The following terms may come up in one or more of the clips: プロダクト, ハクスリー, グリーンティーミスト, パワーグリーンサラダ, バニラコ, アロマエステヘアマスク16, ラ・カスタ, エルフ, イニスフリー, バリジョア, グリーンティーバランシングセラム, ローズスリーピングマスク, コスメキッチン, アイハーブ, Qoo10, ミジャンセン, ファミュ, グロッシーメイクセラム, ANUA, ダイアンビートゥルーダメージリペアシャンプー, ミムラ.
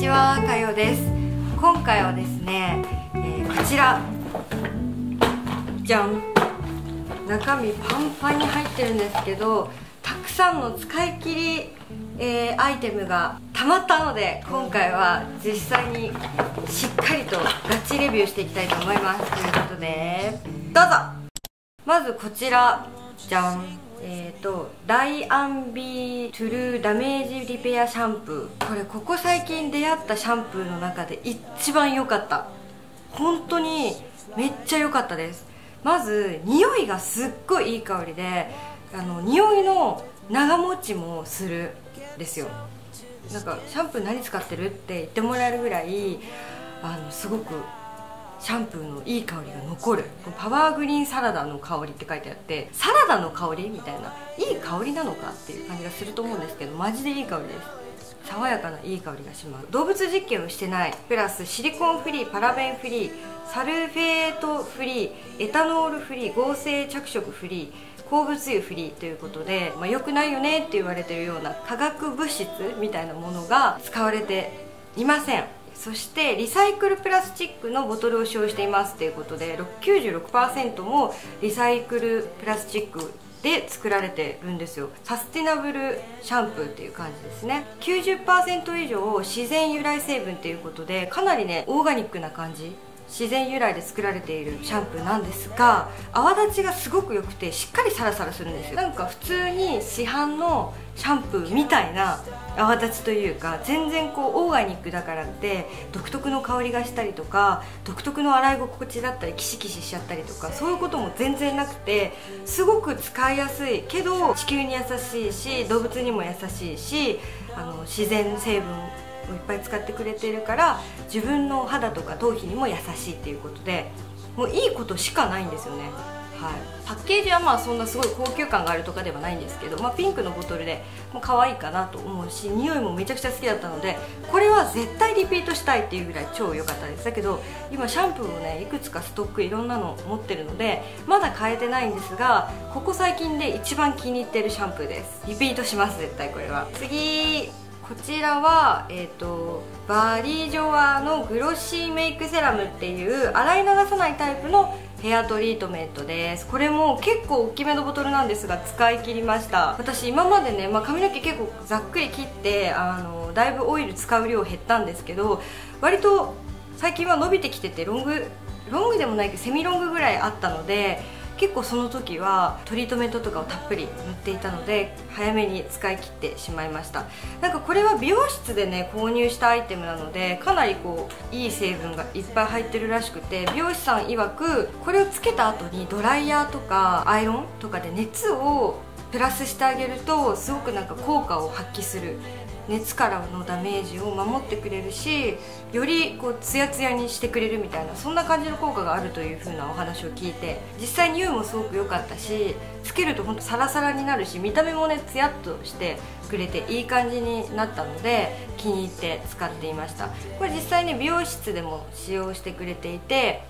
ちは、かよです。今回はですね、こちらじゃん、中身パンパンに入ってるんですけど、たくさんの使い切り、アイテムがたまったので、今回は実際にしっかりとガチレビューしていきたいと思います。ということでどうぞ。まずこちらじゃん、ダイアンビートゥルーダメージリペアシャンプー。これここ最近出会ったシャンプーの中で一番良かった。本当にめっちゃ良かったです。まず匂いがすっごいいい香りで、匂いの長持ちもするんですよ。なんかシャンプー何使ってるって言ってもらえるぐらい、すごくシャンプーのいい香りが残る。パワーグリーンサラダの香りって書いてあって、サラダの香りみたいな、いい香りなのかっていう感じがすると思うんですけど、マジでいい香りです。爽やかないい香りがします。動物実験をしてない、プラスシリコンフリー、パラベンフリー、サルフェートフリー、エタノールフリー、合成着色フリー、鉱物油フリーということで、良くないよねって言われてるような化学物質みたいなものが使われていません。そしてリサイクルプラスチックのボトルを使用していますということで、96% もリサイクルプラスチックで作られてるんですよ。サスティナブルシャンプーっていう感じですね。 90% 以上自然由来成分ということで、かなりねオーガニックな感じ、自然由来で作られているシャンプーなんですが、泡立ちがすごく良くてしっかりサラサラするんですよ。なんか普通に市販のシャンプーみたいな泡立ちというか、全然こうオーガニックだからって独特の香りがしたりとか、独特の洗い心地だったりキシキシしちゃったりとか、そういうことも全然なくて、すごく使いやすいけど地球に優しいし、動物にも優しいし、自然成分いっぱい使ってくれているから、自分の肌とか頭皮にも優しいっていうことで、もういいことしかないんですよね。はい、パッケージはそんなすごい高級感があるとかではないんですけど、ピンクのボトルでもう可愛いかなと思うし、匂いもめちゃくちゃ好きだったので、これは絶対リピートしたいっていうぐらい超良かったです。だけど今シャンプーをねいくつかストック、いろんなの持ってるのでまだ買えてないんですが、ここ最近で一番気に入ってるシャンプーです。リピートします絶対これは。次こちらは、バリジョアのグロッシーメイクセラムっていう洗い流さないタイプのヘアトリートメントです。これも結構大きめのボトルなんですが使い切りました。私今までね、髪の毛結構ざっくり切って、だいぶオイル使う量減ったんですけど、割と最近は伸びてきてて、ロングでもないけどセミロングぐらいあったので、結構その時はトリートメントとかをたっぷり塗っていたので、早めに使い切ってしまいました。なんかこれは美容室でね購入したアイテムなので、かなりこういい成分がいっぱい入ってるらしくて、美容師さん曰くこれをつけた後にドライヤーとかアイロンとかで熱をプラスしてあげると、すごくなんか効果を発揮する、熱からのダメージを守ってくれるし、よりこうツヤツヤにしてくれるみたいな、そんな感じの効果があるという風なお話を聞いて、実際に匂いもすごく良かったし、つけるとほんとサラサラになるし、見た目もねツヤっとしてくれていい感じになったので気に入って使っていました。これ実際ね美容室でも使用してくれていて、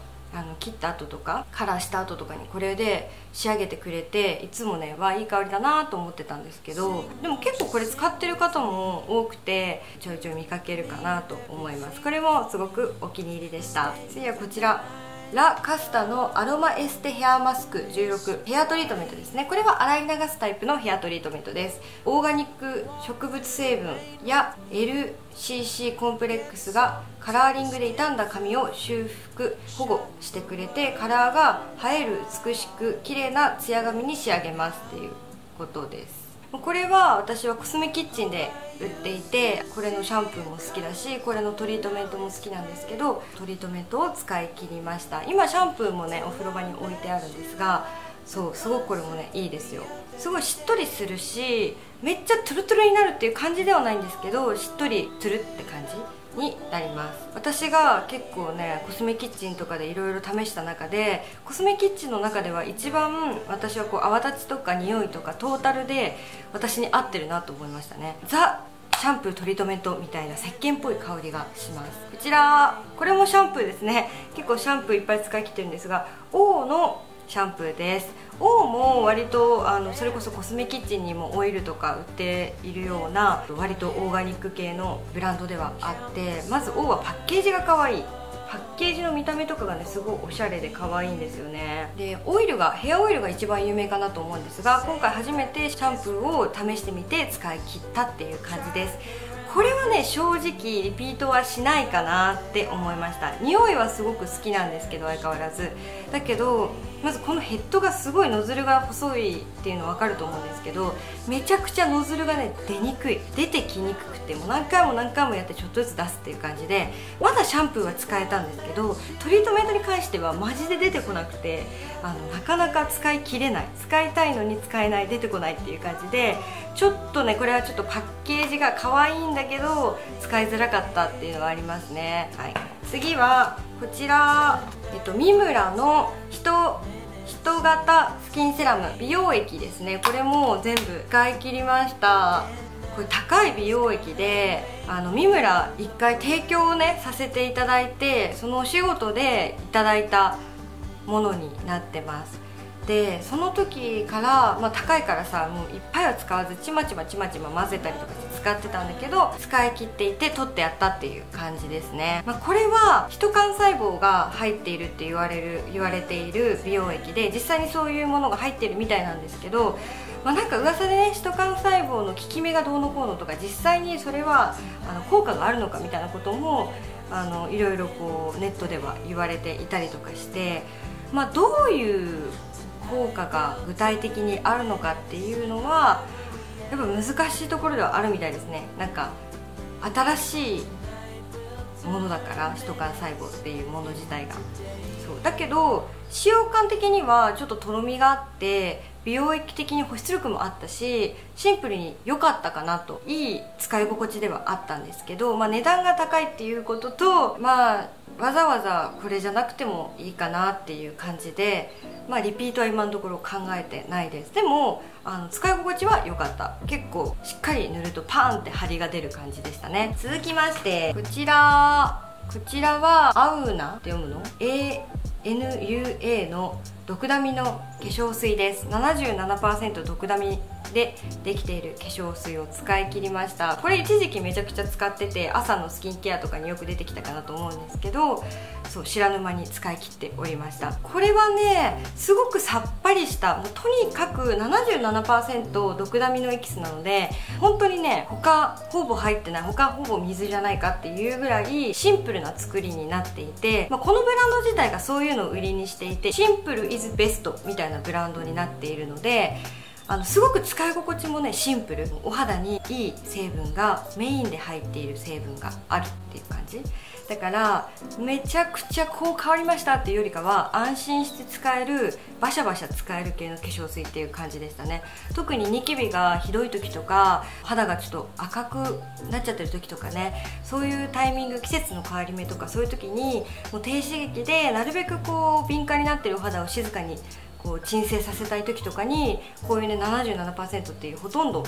切った後とかカラーした後とかにこれで仕上げてくれて、いつもねいい香りだなと思ってたんですけど、でも結構これ使ってる方も多くてちょいちょい見かけるかなと思います。これもすごくお気に入りでした。次はこちらラ・カスタのアロマエステヘアマスク16ヘアトリートメントですね。これは洗い流すタイプのヘアトリートメントです。オーガニック植物成分や LCC コンプレックスがカラーリングで傷んだ髪を修復保護してくれて、カラーが映える美しく綺麗なツヤ髪に仕上げますっていうことです。これは私はコスメキッチンで売っていて、これのシャンプーも好きだし、これのトリートメントも好きなんですけど、トリートメントを使い切りました。今シャンプーもねお風呂場に置いてあるんですが、そうすごくこれもねいいですよ。すごいしっとりするし、めっちゃトゥルトゥルになるっていう感じではないんですけど、しっとりトゥルって感じになります。私が結構ねコスメキッチンとかでいろいろ試した中で、コスメキッチンの中では一番私はこう泡立ちとか匂いとかトータルで私に合ってるなと思いましたね。ザ・シャンプートリートメントみたいな石鹸っぽい香りがします。こちらこれもシャンプーですね。結構シャンプーいっぱい使い切ってるんですが、王のシャンプーです。王も割とそれこそコスメキッチンにもオイルとか売っているような割とオーガニック系のブランドではあって、まず王はパッケージが可愛い。パッケージの見た目とかがねすごいおしゃれで可愛いんですよね。でオイルがヘアオイルが一番有名かなと思うんですが、今回初めてシャンプーを試してみて使い切ったっていう感じです。これはね正直リピートはしないかなって思いました。匂いはすごく好きなんですけど相変わらずだけど、まずこのヘッドがすごいノズルが細いっていうの分かると思うんですけど、めちゃくちゃノズルがね出にくい、出てきにくくてもう何回もやってちょっとずつ出すっていう感じで、まだシャンプーは使えたんですけどトリートメントに関してはマジで出てこなくて、なかなか使い切れない、使いたいのに使えない、出てこないっていう感じで、ちょっとねこれはちょっとパッケージが可愛いんだけど使いづらかったっていうのはありますね。はい、次はこちら、ミムラの人型スキンセラム美容液ですね。これも全部使い切りました。これ高い美容液でミムラ1回提供をねさせていただいて、そのお仕事でいただいたものになってます。でその時から、高いからさもういっぱいは使わずちまちま混ぜたりとかして使ってたんだけど、使い切っていて取ってやったっていう感じですね。これはヒト幹細胞が入っているって言われている美容液で、実際にそういうものが入ってるみたいなんですけど、なんか噂でねヒト幹細胞の効き目がどうのこうのとか、実際にそれは効果があるのかみたいなこともいろいろこうネットでは言われていたりとかして、どういう効果が具体的にあるのかっていうのはやっぱ難しいところではあるみたいですね。なんか新しいものだからヒト幹細胞っていうもの自体がそうだけど、使用感的にはちょっととろみがあって美容液的に保湿力もあったし、シンプルに良かったかなと、いい使い心地ではあったんですけど、値段が高いっていうことと、わざわざこれじゃなくてもいいかなっていう感じで、リピートは今のところ考えてないです。でも使い心地は良かった。結構しっかり塗るとパーンって張りが出る感じでしたね。続きましてこちらはアウナって読むの ANUA のドクダミの化粧水です。 77% ドクダミでできている化粧水を使い切りました。これ一時期めちゃくちゃ使ってて朝のスキンケアとかによく出てきたかなと思うんですけど、そう知らぬ間に使い切っておりました。これはねすごくさっぱりした、もうとにかく 77% ドクダミのエキスなので本当にね他ほぼ入ってない、他ほぼ水じゃないかっていうぐらいシンプルな作りになっていて、このブランド自体がそういうのを売りにしていて、シンプルイズベストみたいなブランドになっているので、すごく使い心地もねシンプル、お肌にいい成分がメインで入っている成分があるっていう感じだから、めちゃくちゃこう変わりましたっていうよりかは安心して使える、バシャバシャ使える系の化粧水っていう感じでしたね。特にニキビがひどい時とか肌がちょっと赤くなっちゃってる時とかね、そういうタイミング、季節の変わり目とかそういう時にもう低刺激でなるべくこう敏感になってるお肌を静かにこう鎮静させたい時とかにこういうね 77% っていうほとんど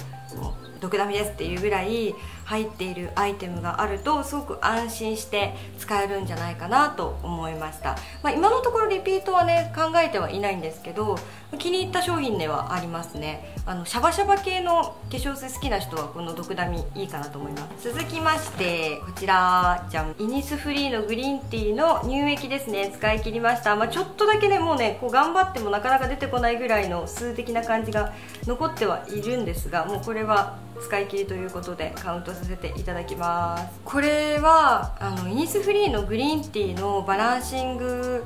ドクダミですっていうぐらい入っているアイテムがあるとすごく安心して使えるんじゃないかなと思いました。今のところリピートはね考えてはいないんですけど、気に入った商品ではありますね。シャバシャバ系の化粧水好きな人はこのドクダミいいかなと思います。続きましてこちらじゃん、イニスフリーのグリーンティーの乳液ですね。使い切りました。ちょっとだけねもうねこう頑張ってもなかなか出てこないぐらいの数的な感じが残ってはいるんですが、もうこれは使い切りということでカウントさせていただきます。これはイニスフリーのグリーンティーのバランシング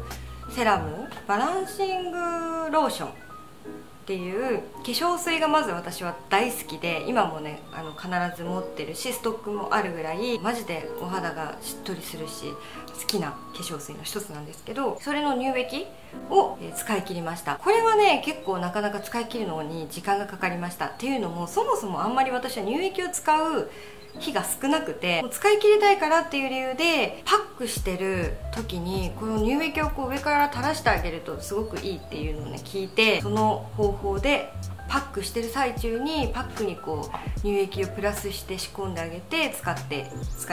セラム、バランシングローションっていう化粧水がまず私は大好きで、今もね必ず持ってるしストックもあるぐらいマジでお肌がしっとりするし好きな化粧水の一つなんですけど、それの乳液を使い切りました。これはね結構なかなか使い切るのに時間がかかりました。っていうのもそもそもあんまり私は乳液を使う日が少なくて、使い切りたいからっていう理由でパックしてる時にこの乳液をこう上から垂らしてあげるとすごくいいっていうのをね聞いて、その方法でパックしてる最中にパックにこう乳液をプラスして仕込んであげて使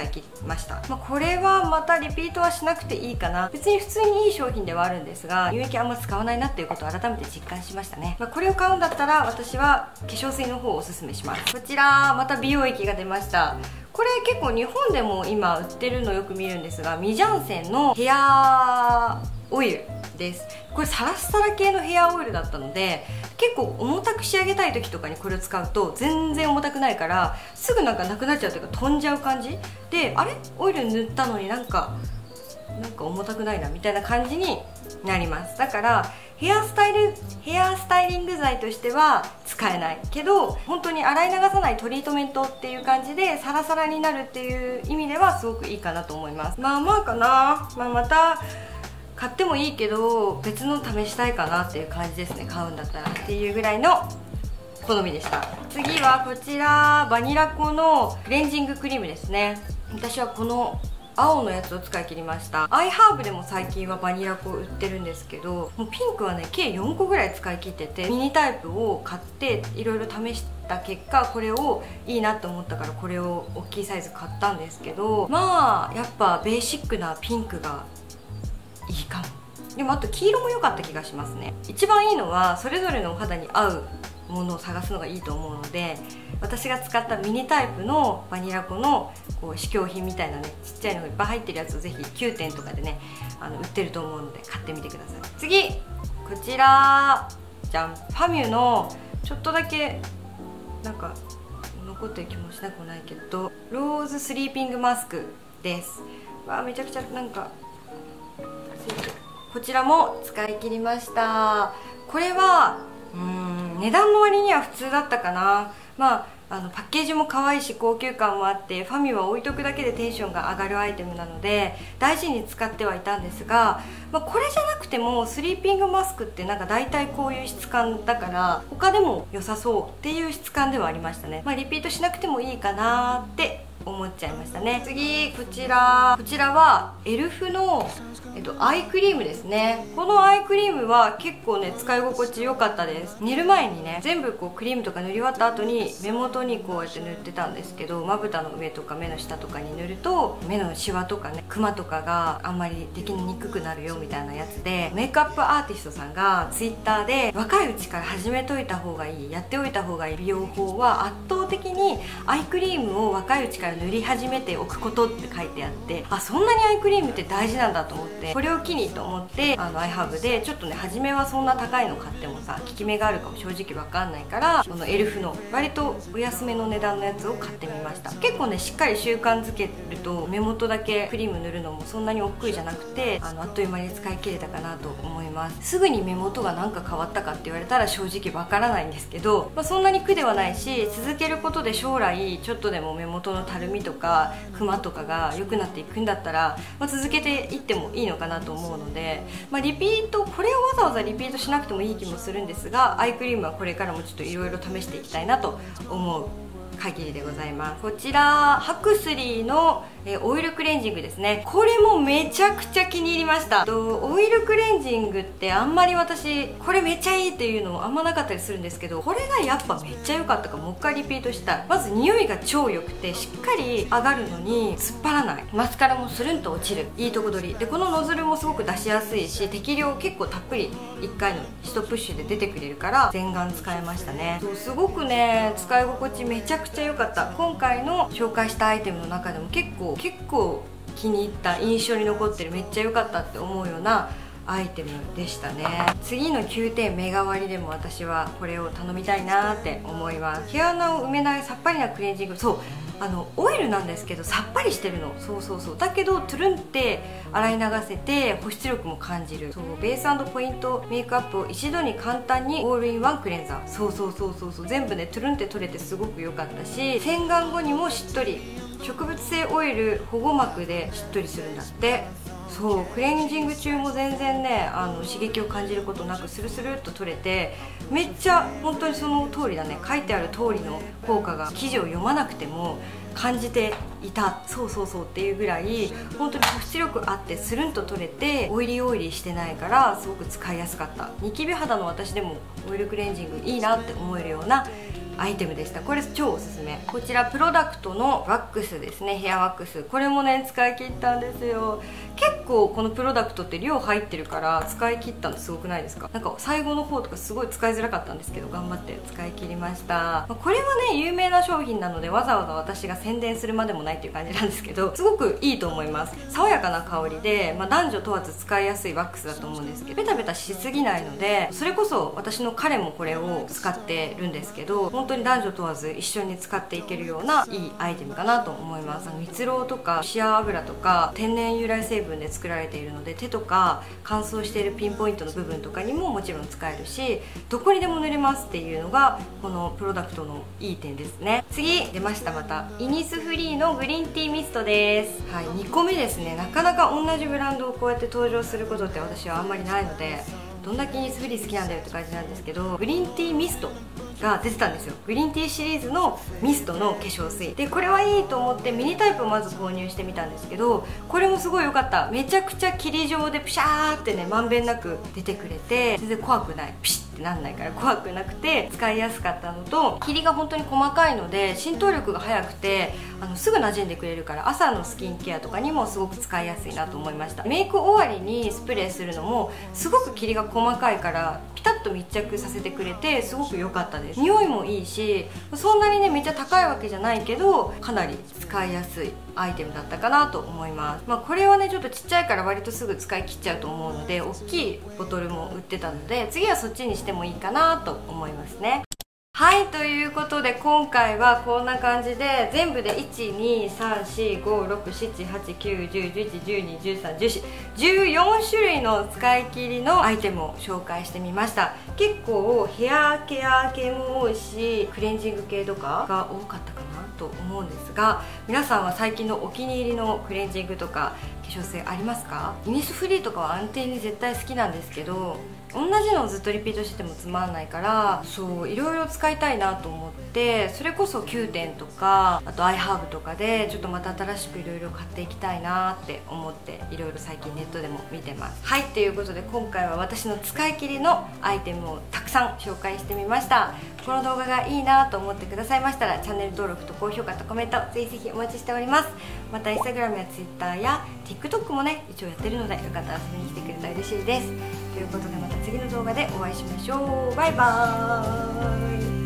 い切りました、これはまたリピートはしなくていいかな。別に普通にいい商品ではあるんですが、乳液あんま使わないなっていうことを改めて実感しましたね、これを買うんだったら私は化粧水の方をおすすめします。こちらまた美容液が出ました。これ結構日本でも今売ってるのよく見るんですが、ミジャンセンのヘアオイルです。これサラッサラ系のヘアオイルだったので、結構重たく仕上げたい時とかにこれを使うと全然重たくないから、すぐなんかなくなっちゃうというか飛んじゃう感じで、あれオイル塗ったのになんか重たくないなみたいな感じになります。だからヘアスタイリング剤としては使えないけど、本当に洗い流さないトリートメントっていう感じでサラサラになるっていう意味ではすごくいいかなと思います。また買ってもいいけど別の試したいかなっていう感じですね、買うんだったらっていうぐらいの好みでした。次はこちらバニラコのクレンジングクリームですね。私はこの青のやつを使い切りました。アイハーブでも最近はバニラ粉売ってるんですけど、もうピンクはね計4個ぐらい使い切ってて、ミニタイプを買っていろいろ試した結果、これをいいなと思ったからこれを大きいサイズ買ったんですけど、やっぱベーシックなピンクがいいかも。でもあと黄色も良かった気がしますね。一番いいのはそれぞれのお肌に合うものを探すのがいいと思うので、私が使ったミニタイプのバニラ粉のこう試供品みたいなね、ちっちゃいのがいっぱい入ってるやつをぜひQoo10とかでね売ってると思うので買ってみてください。次こちらじゃん、ファミュのちょっとだけなんか残ってる気もしなくもないけど、ローズスリーピングマスクです。めちゃくちゃなんかこちらも使い切りました。これは値段の割には普通だったかな。パッケージも可愛いし高級感もあって、ファミは置いとくだけでテンションが上がるアイテムなので大事に使ってはいたんですが、これじゃなくてもスリーピングマスクってなんか大体こういう質感だから他でも良さそうっていう質感ではありましたね。リピートしなくてもいいかなって思っちゃいましたね。次こちらはエルフの、アイクリームですね。このアイクリームは結構ね使い心地良かったです。寝る前にね全部こうクリームとか塗り終わった後に目元にこうやって塗ってたんですけど、まぶたの上とか目の下とかに塗ると目のシワとかねクマとかがあんまりできにくくなるよみたいなやつで、メイクアップアーティストさんが Twitter で若いうちから始めといた方がいい、やっておいた方がいい美容法は圧倒的にアイクリームを若いうちから塗り始めておくことって書いてあって、そんなにアイクリームって大事なんだと思って、これを機にと思ってアイハーブでちょっとね初めはそんな高いの買ってもさ効き目があるかも正直わかんないから、このエルフの割とお安めの値段のやつを買ってみました。結構ねしっかり習慣づけると目元だけクリーム塗るのもそんなに億劫じゃなくて、あっという間に使い切れたかなと思います。すぐに目元がなんか変わったかって言われたら正直わからないんですけど、そんなに苦ではないし、続けることで将来ちょっとでも目元のたるみとかクマとかが良くなっていくんだったら、続けていってもいいのかなと思うので、リピート、これをわざわざリピートしなくてもいい気もするんですが、アイクリームはこれからもちょっといろいろ試していきたいなと思う限りでございます。こちらハクスリーのオイルクレンジングですね。これもめちゃくちゃ気に入りました。オイルクレンジングってあんまり私これめっちゃいいっていうのもあんまなかったりするんですけど、これがやっぱめっちゃ良かったからもう一回リピートしたい。まず匂いが超良くてしっかり上がるのに突っ張らない、マスカラもスルンと落ちるいいとこ取りで、このノズルもすごく出しやすいし適量結構たっぷり1回の1プッシュで出てくれるから全眼使えましたね。すごくね使い心地めちゃくちゃ良かった。今回の紹介したアイテムの中でも結構気に入った、印象に残ってる、めっちゃ良かったって思うようなアイテムでしたね。次のQoo10目代わりでも私はこれを頼みたいなって思います。毛穴を埋めないさっぱりなクレンジング、そうオイルなんですけどさっぱりしてるの、そうだけどトゥルンって洗い流せて保湿力も感じる、ベース&ポイントメイクアップを一度に簡単にオールインワンクレンザー、全部ねトゥルンって取れてすごく良かったし、洗顔後にもしっとり、植物性オイル保護膜でしっとりするんだって。クレンジング中も全然ね刺激を感じることなくスルスルっと取れて、めっちゃ本当にその通りだね、書いてある通りの効果が記事を読まなくても感じていた、そうそうそうっていうぐらい本当に保湿力あってスルンと取れて、オイリーオイリーしてないからすごく使いやすかった。ニキビ肌の私でもオイルクレンジングいいなって思えるようなアイテムでした。これ超おすすめ。こちらプロダクトのワックスですね、ヘアワックス。これもね使い切ったんですよ。結構このプロダクトって量入ってるから使い切ったのすごくないですか？なんか最後の方とかすごい使いづらかったんですけど、頑張って使い切りました。これはね有名な商品なのでわざわざ私が宣伝するまでもないっていう感じなんですけど、すごくいいと思います。爽やかな香りで、男女問わず使いやすいワックスだと思うんですけど、ベタベタしすぎないので、それこそ私の彼もこれを使ってるんですけど、本当に男女問わず一緒に使っていけるようないいアイテムかなと思います。蜜ろうとかシア油とか天然由来成分で作られているので、手とか乾燥しているピンポイントの部分とかにももちろん使えるし、どこにでも塗れますっていうのがこのプロダクトのいい点ですね。次出ました、またイニスフリーのグリーンティーミストです。はい、2個目ですね。なかなか同じブランドをこうやって登場することって私はあんまりないので、どんだけイニスフリー好きなんだよって感じなんですけど、グリーンティーミストが出てたんですよ。グリーンティーシリーズのミストの化粧水で、これはいいと思ってミニタイプをまず購入してみたんですけど、これもすごい良かった。めちゃくちゃ霧状でプシャーってねまんべんなく出てくれて、全然怖くない、ピシッってなんないから怖くなくて使いやすかったのと、霧が本当に細かいので浸透力が早くてすぐ馴染んでくれるから、朝のスキンケアとかにもすごく使いやすいなと思いました。メイク終わりにスプレーするのもすごく霧が細かいからピタッと密着させてくれてすごく良かったです。匂いもいいし、そんなにねめっちゃ高いわけじゃないけどかなり使いやすいアイテムだったかなと思います。これはねちょっとちっちゃいから割とすぐ使い切っちゃうと思うので、大きいボトルも売ってたので次はそっちにしてもいいかなと思いますね。はい、ということで今回はこんな感じで全部で 1,2,3,4,5,6,7,8,9,10,11,12,13,14 種類の使い切りのアイテムを紹介してみました。結構ヘアケア系も多いしクレンジング系とかが多かったかなと思うんですが、皆さんは最近のお気に入りのクレンジングとか化粧水ありますか？イニスフリーとかは安定に絶対好きなんですけど、同じのをずっとリピートしててもつまんないから、そういろいろ使いたいなと思って、それこそQoo10とかあとアイハーブとかでちょっとまた新しくいろいろ買っていきたいなって思って、いろいろ最近ネットでも見てます。はい、ということで今回は私の使い切りのアイテムをたくさん紹介してみました。この動画がいいなと思ってくださいましたら、チャンネル登録と高評価とコメントぜひぜひお待ちしております。また Instagram や Twitter や TikTok もね一応やってるので、よかったら遊びに来てくれたら嬉しいです。ということでまた次の動画でお会いしましょう。バイバーイ。